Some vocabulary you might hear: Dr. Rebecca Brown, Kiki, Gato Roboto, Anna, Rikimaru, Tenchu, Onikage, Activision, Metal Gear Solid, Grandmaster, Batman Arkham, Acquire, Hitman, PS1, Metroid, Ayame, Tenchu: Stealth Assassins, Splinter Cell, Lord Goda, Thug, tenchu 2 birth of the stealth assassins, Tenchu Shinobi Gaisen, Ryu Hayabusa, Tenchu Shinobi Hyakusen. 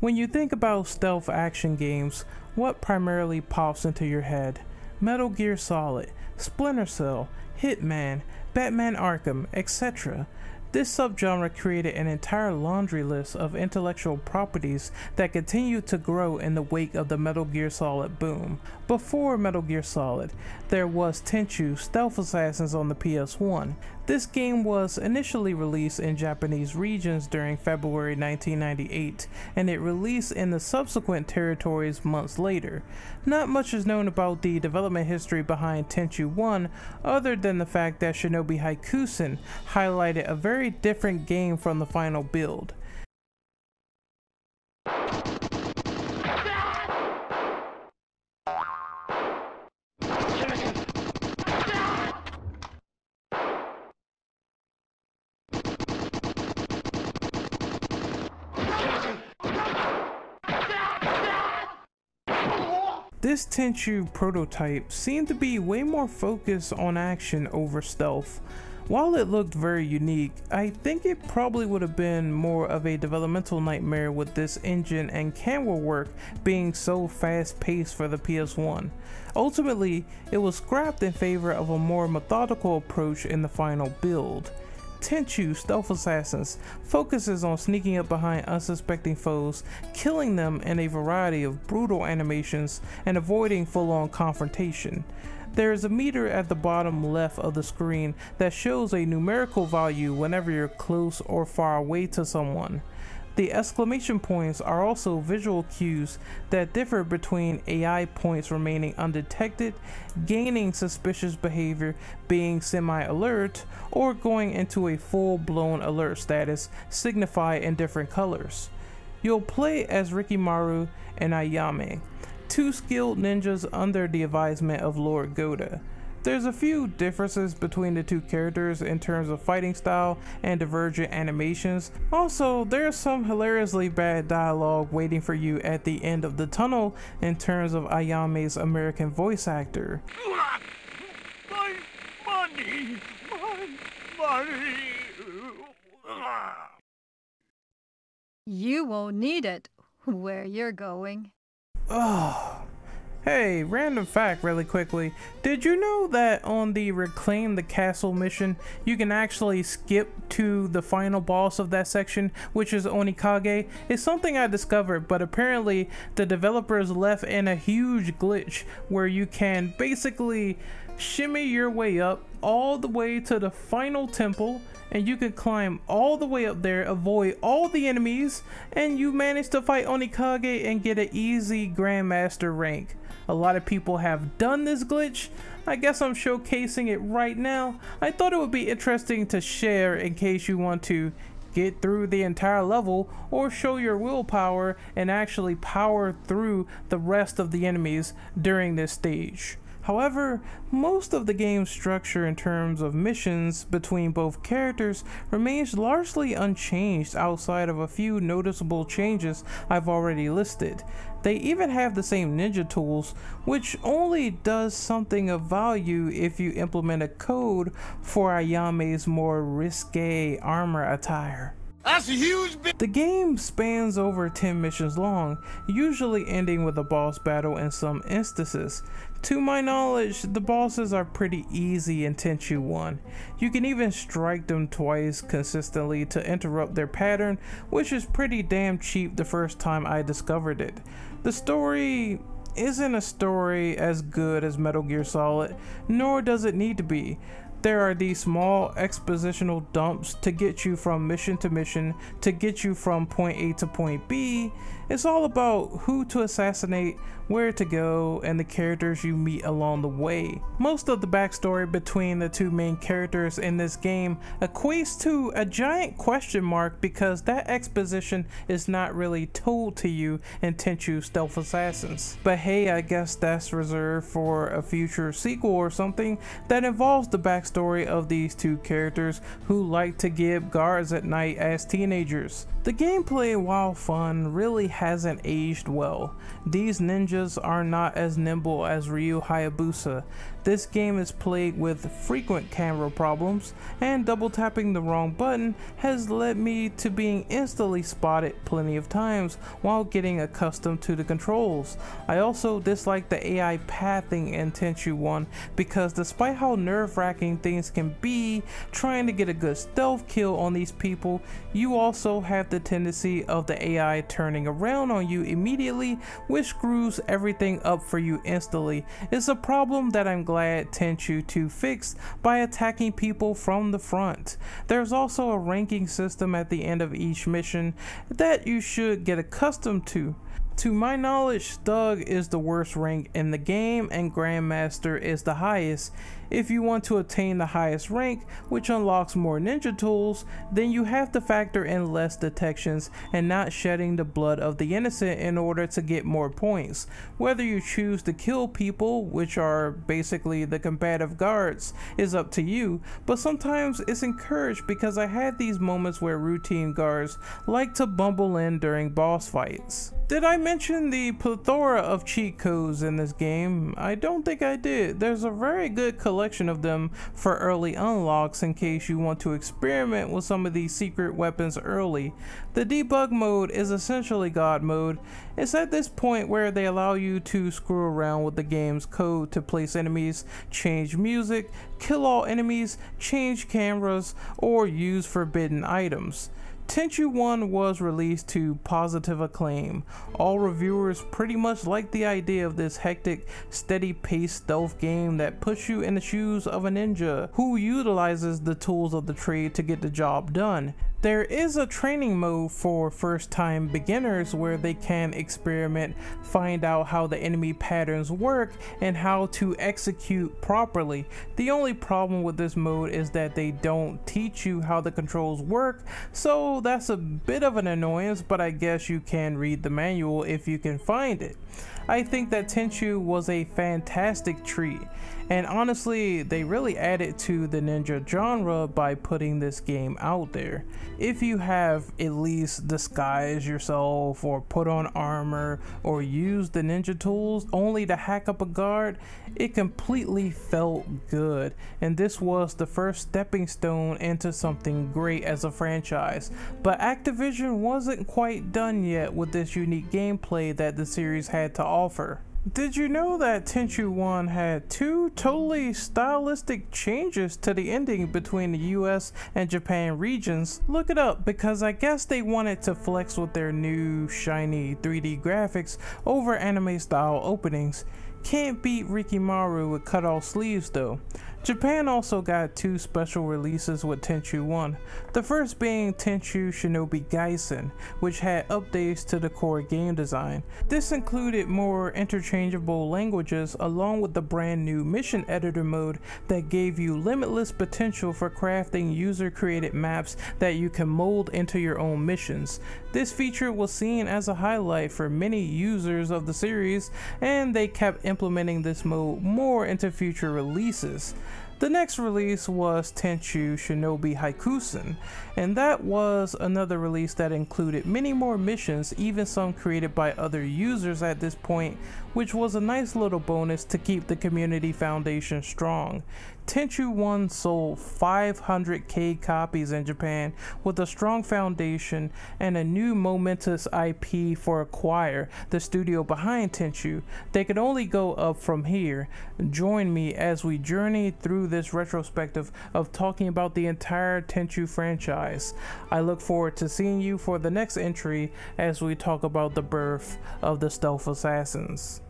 When you think about stealth action games, what primarily pops into your head? Metal Gear Solid, Splinter Cell, Hitman, Batman Arkham, etc. This subgenre created an entire laundry list of intellectual properties that continued to grow in the wake of the Metal Gear Solid boom. Before Metal Gear Solid, there was Tenchu: Stealth Assassins on the PS1. This game was initially released in Japanese regions during February 1998, and it released in the subsequent territories months later. Not much is known about the development history behind Tenchu 1 other than the fact that Shinobi Hyakusen highlighted a very different game from the final build. This Tenchu prototype seemed to be way more focused on action over stealth. While it looked very unique, I think it probably would have been more of a developmental nightmare with this engine and camera work being so fast-paced for the PS1. Ultimately, it was scrapped in favor of a more methodical approach in the final build. Tenchu: Stealth Assassins focuses on sneaking up behind unsuspecting foes, killing them in a variety of brutal animations, and avoiding full-on confrontation. There is a meter at the bottom left of the screen that shows a numerical value whenever you're close or far away to someone. The exclamation points are also visual cues that differ between AI points remaining undetected, gaining suspicious behavior, being semi-alert, or going into a full-blown alert status signified in different colors. You'll play as Rikimaru and Ayame, two skilled ninjas under the advisement of Lord Goda. There's a few differences between the two characters in terms of fighting style and divergent animations. Also, there's some hilariously bad dialogue waiting for you at the end of the tunnel in terms of Ayame's American voice actor. My money! My money! You won't need it where you're going. Oh. Hey, random fact really quickly. Did you know that on the Reclaim the Castle mission, you can actually skip to the final boss of that section, which is Onikage? It's something I discovered, but apparently the developers left in a huge glitch where you can basically shimmy your way up all the way to the final temple, and you can climb all the way up there, avoid all the enemies, and you manage to fight Onikage and get an easy Grandmaster rank. A lot of people have done this glitch. I guess I'm showcasing it right now. I thought it would be interesting to share in case you want to get through the entire level or show your willpower and actually power through the rest of the enemies during this stage. However, most of the game's structure in terms of missions between both characters remains largely unchanged outside of a few noticeable changes I've already listed. They even have the same ninja tools, which only does something of value if you implement a code for Ayame's more risque armor attire. That's a huge bit. The game spans over 10 missions long, usually ending with a boss battle in some instances. To my knowledge, the bosses are pretty easy in Tenchu 1. You can even strike them twice consistently to interrupt their pattern, which is pretty damn cheap the first time I discovered it. The story isn't a story as good as Metal Gear Solid, nor does it need to be. There are these small expositional dumps to get you from mission to mission, to get you from point A to point B. It's all about who to assassinate, where to go, and the characters you meet along the way. Most of the backstory between the two main characters in this game equates to a giant question mark because that exposition is not really told to you in Tenchu: Stealth Assassins. But hey, I guess that's reserved for a future sequel or something that involves the backstory of these two characters who like to give guards at night as teenagers. The gameplay, while fun, really hasn't aged well. These ninjas are not as nimble as Ryu Hayabusa. This game is plagued with frequent camera problems, and double tapping the wrong button has led me to being instantly spotted plenty of times while getting accustomed to the controls. I also dislike the AI pathing in Tenchu 1 because despite how nerve-wracking things can be, trying to get a good stealth kill on these people, you also have the tendency of the AI turning around on you immediately, which screws everything up for you instantly. It's a problem that I'm glad Tenchu 2 fixed by attacking people from the front. There's also a ranking system at the end of each mission that you should get accustomed to. To my knowledge, Thug is the worst rank in the game and Grandmaster is the highest. If you want to attain the highest rank, which unlocks more ninja tools, then you have to factor in less detections and not shedding the blood of the innocent in order to get more points. Whether you choose to kill people, which are basically the combative guards, is up to you, but sometimes it's encouraged because I had these moments where routine guards like to bumble in during boss fights. Did I mention the plethora of cheat codes in this game? I don't think I did. There's a very good collection of them for early unlocks in case you want to experiment with some of these secret weapons early. The debug mode is essentially God mode. It's at this point where they allow you to screw around with the game's code to place enemies, change music, kill all enemies, change cameras, or use forbidden items. Tenchu 1 was released to positive acclaim. All reviewers pretty much liked the idea of this hectic, steady-paced stealth game that puts you in the shoes of a ninja who utilizes the tools of the trade to get the job done. There is a training mode for first-time beginners where they can experiment, find out how the enemy patterns work, and how to execute properly. The only problem with this mode is that they don't teach you how the controls work, so that's a bit of an annoyance, but I guess you can read the manual if you can find it. I think that Tenchu was a fantastic treat, and honestly, they really added to the ninja genre by putting this game out there. If you have at least disguised yourself or put on armor or used the ninja tools only to hack up a guard, it completely felt good, and this was the first stepping stone into something great as a franchise. But Activision wasn't quite done yet with this unique gameplay that the series had to offer. Did you know that Tenchu 1 had two totally stylistic changes to the ending between the US and Japan regions? Look it up, because I guess they wanted to flex with their new shiny 3D graphics over anime style openings. Can't beat Rikimaru with cut off sleeves though. Japan also got two special releases with Tenchu 1, the first being Tenchu Shinobi Gaisen, which had updates to the core game design. This included more interchangeable languages along with the brand new mission editor mode that gave you limitless potential for crafting user-created maps that you can mold into your own missions. This feature was seen as a highlight for many users of the series, and they kept implementing this mode more into future releases. The next release was Tenchu Shinobi Hyakusen, and that was another release that included many more missions, even some created by other users at this point, which was a nice little bonus to keep the community foundation strong. Tenchu 1 sold 500,000 copies in Japan with a strong foundation and a new momentous IP for Acquire, the studio behind Tenchu. They could only go up from here. Join me as we journey through this retrospective of talking about the entire Tenchu franchise. I look forward to seeing you for the next entry as we talk about the birth of the Stealth Assassins.